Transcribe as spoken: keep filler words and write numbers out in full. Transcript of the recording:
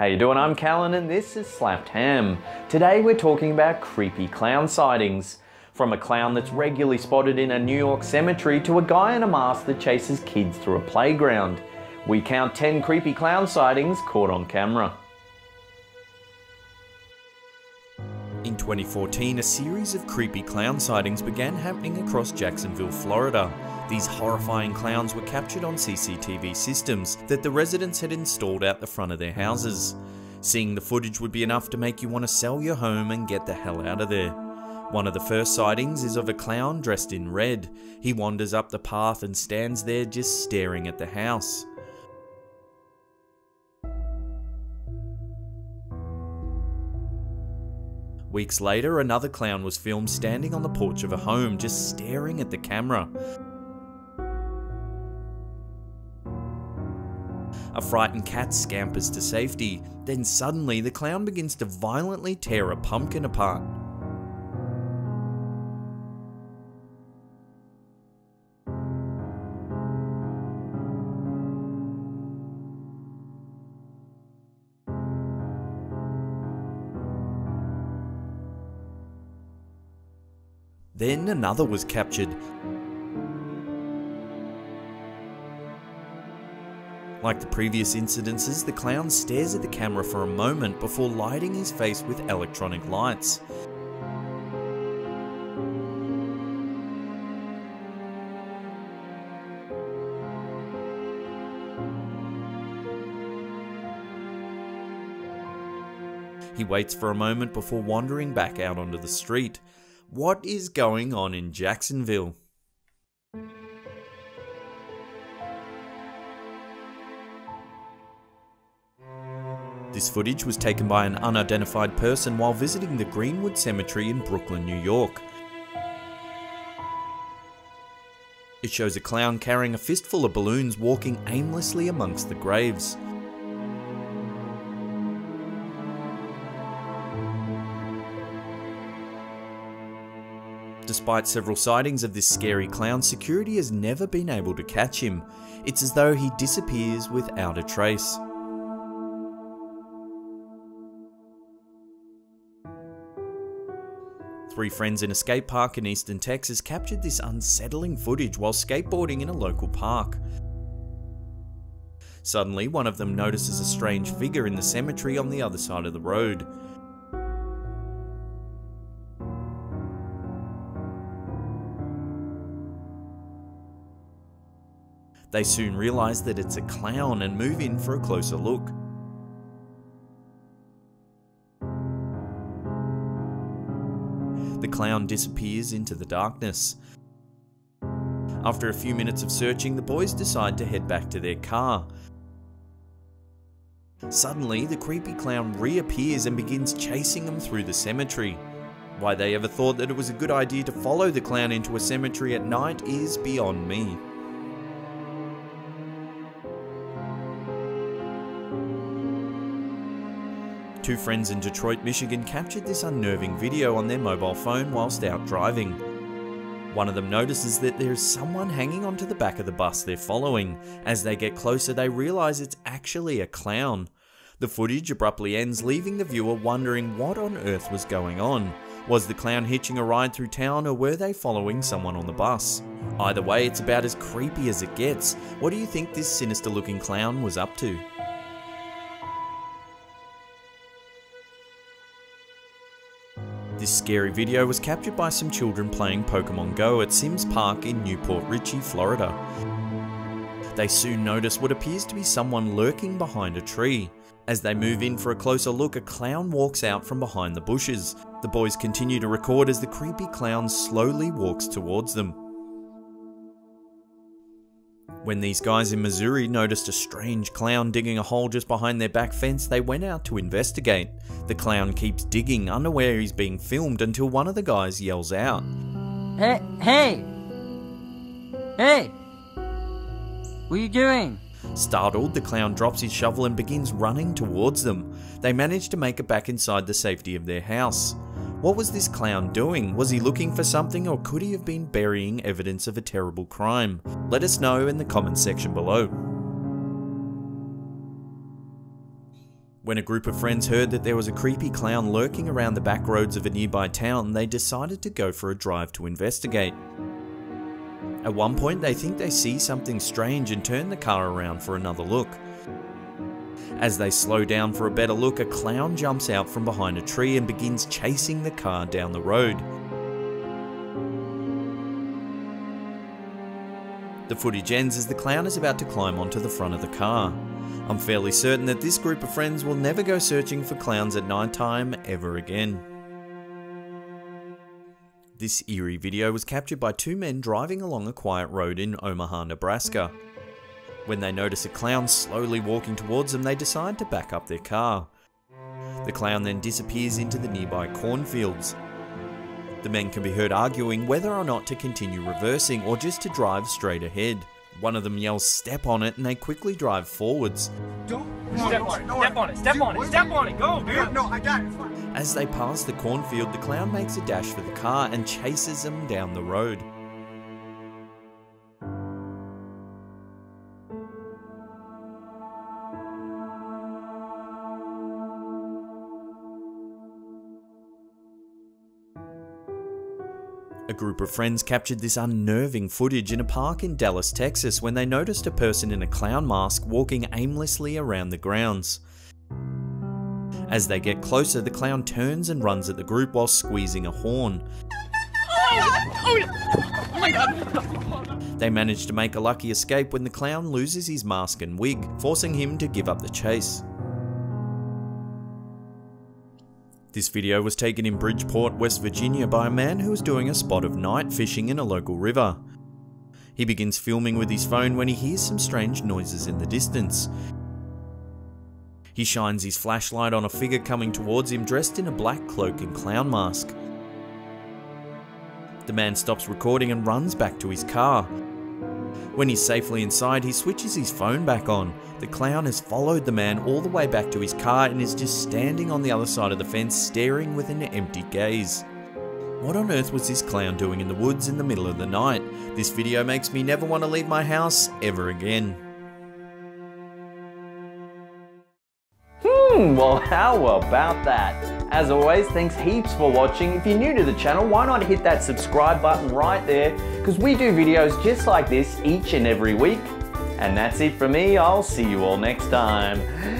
How you doing? I'm Callan and this is Slapped Ham. Today we're talking about creepy clown sightings. From a clown that's regularly spotted in a New York cemetery to a guy in a mask that chases kids through a playground. We count ten creepy clown sightings caught on camera. In twenty fourteen, a series of creepy clown sightings began happening across Jacksonville, Florida. These horrifying clowns were captured on C C T V systems that the residents had installed out the front of their houses. Seeing the footage would be enough to make you want to sell your home and get the hell out of there. One of the first sightings is of a clown dressed in red. He wanders up the path and stands there just staring at the house. Weeks later, another clown was filmed standing on the porch of a home, just staring at the camera. A frightened cat scampers to safety. Then suddenly, the clown begins to violently tear a pumpkin apart. Then another was captured. Like the previous incidences, the clown stares at the camera for a moment before lighting his face with electronic lights. He waits for a moment before wandering back out onto the street. What is going on in Jacksonville? This footage was taken by an unidentified person while visiting the Greenwood Cemetery in Brooklyn, New York. It shows a clown carrying a fistful of balloons walking aimlessly amongst the graves. Despite several sightings of this scary clown, security has never been able to catch him. It's as though he disappears without a trace. Three friends in a skate park in eastern Texas captured this unsettling footage while skateboarding in a local park. Suddenly, one of them notices a strange figure in the cemetery on the other side of the road. They soon realize that it's a clown and move in for a closer look. The clown disappears into the darkness. After a few minutes of searching, the boys decide to head back to their car. Suddenly, the creepy clown reappears and begins chasing them through the cemetery. Why they ever thought that it was a good idea to follow the clown into a cemetery at night is beyond me. Two friends in Detroit, Michigan captured this unnerving video on their mobile phone whilst out driving. One of them notices that there is someone hanging onto the back of the bus they're following. As they get closer, they realize it's actually a clown. The footage abruptly ends, leaving the viewer wondering what on earth was going on. Was the clown hitching a ride through town, or were they following someone on the bus? Either way, it's about as creepy as it gets. What do you think this sinister-looking clown was up to? This scary video was captured by some children playing Pokémon Go at Sims Park in New Port Richey, Florida. They soon notice what appears to be someone lurking behind a tree. As they move in for a closer look, a clown walks out from behind the bushes. The boys continue to record as the creepy clown slowly walks towards them. When these guys in Missouri noticed a strange clown digging a hole just behind their back fence, they went out to investigate. The clown keeps digging, unaware he's being filmed, until one of the guys yells out, "Hey! Hey! Hey! What are you doing?" Startled, the clown drops his shovel and begins running towards them. They manage to make it back inside the safety of their house. What was this clown doing? Was he looking for something, or could he have been burying evidence of a terrible crime? Let us know in the comments section below. When a group of friends heard that there was a creepy clown lurking around the back roads of a nearby town, they decided to go for a drive to investigate. At one point, they think they see something strange and turn the car around for another look. As they slow down for a better look, a clown jumps out from behind a tree and begins chasing the car down the road. The footage ends as the clown is about to climb onto the front of the car. I'm fairly certain that this group of friends will never go searching for clowns at nighttime ever again. This eerie video was captured by two men driving along a quiet road in Omaha, Nebraska. When they notice a clown slowly walking towards them, they decide to back up their car. The clown then disappears into the nearby cornfields. The men can be heard arguing whether or not to continue reversing or just to drive straight ahead. One of them yells, "Step on it," and they quickly drive forwards. Don't step on it, step on it, step on it, step on it, go, dude! No, I got it. As they pass the cornfield, the clown makes a dash for the car and chases them down the road. A group of friends captured this unnerving footage in a park in Dallas, Texas, when they noticed a person in a clown mask walking aimlessly around the grounds. As they get closer, the clown turns and runs at the group while squeezing a horn. They manage to make a lucky escape when the clown loses his mask and wig, forcing him to give up the chase. This video was taken in Bridgeport, West Virginia by a man who was doing a spot of night fishing in a local river. He begins filming with his phone when he hears some strange noises in the distance. He shines his flashlight on a figure coming towards him dressed in a black cloak and clown mask. The man stops recording and runs back to his car. When he's safely inside, he switches his phone back on. The clown has followed the man all the way back to his car and is just standing on the other side of the fence, staring with an empty gaze. What on earth was this clown doing in the woods in the middle of the night? This video makes me never want to leave my house ever again. Hmm, well, how about that? As always, thanks heaps for watching. If you're new to the channel, why not hit that subscribe button right there, because we do videos just like this each and every week. And that's it from me. I'll see you all next time.